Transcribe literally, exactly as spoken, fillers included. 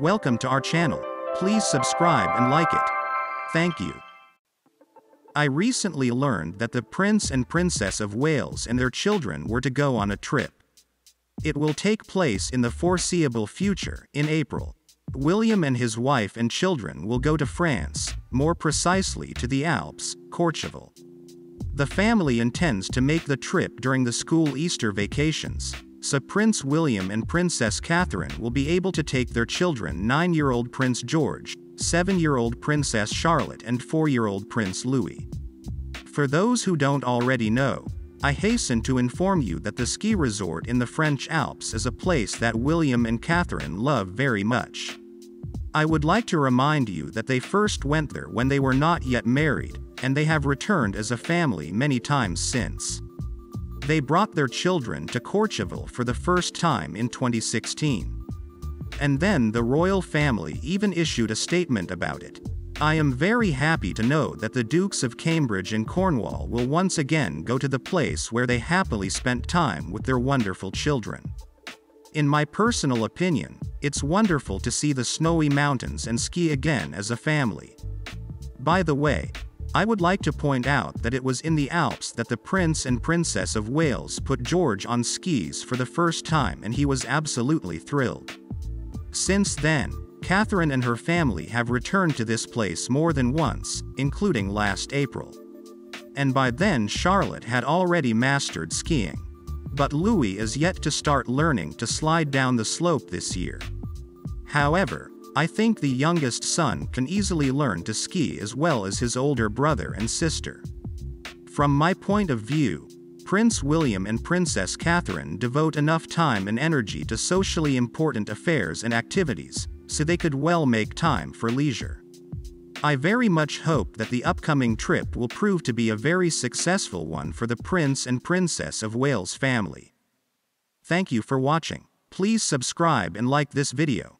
Welcome to our channel. Please subscribe and like it. Thank you. I recently learned that the Prince and Princess of Wales and their children were to go on a trip. It will take place in the foreseeable future, in April. William and his wife and children will go to France, more precisely to the Alps, Courchevel. The family intends to make the trip during the school Easter vacations, so Prince William and Princess Catherine will be able to take their children, nine-year-old Prince George, seven-year-old Princess Charlotte and four-year-old Prince Louis. For those who don't already know, I hasten to inform you that the ski resort in the French Alps is a place that William and Catherine love very much. I would like to remind you that they first went there when they were not yet married, and they have returned as a family many times since. They brought their children to Courchevel for the first time in twenty sixteen. And then the royal family even issued a statement about it. I am very happy to know that the Dukes of Cambridge and Cornwall will once again go to the place where they happily spent time with their wonderful children. In my personal opinion, it's wonderful to see the snowy mountains and ski again as a family. By the way, I would like to point out that it was in the Alps that the Prince and Princess of Wales put George on skis for the first time, and he was absolutely thrilled. Since then, Catherine and her family have returned to this place more than once, including last April. And by then Charlotte had already mastered skiing. But Louis is yet to start learning to slide down the slope this year. However, I think the youngest son can easily learn to ski as well as his older brother and sister. From my point of view, Prince William and Princess Catherine devote enough time and energy to socially important affairs and activities, so they could well make time for leisure. I very much hope that the upcoming trip will prove to be a very successful one for the Prince and Princess of Wales family. Thank you for watching. Please subscribe and like this video.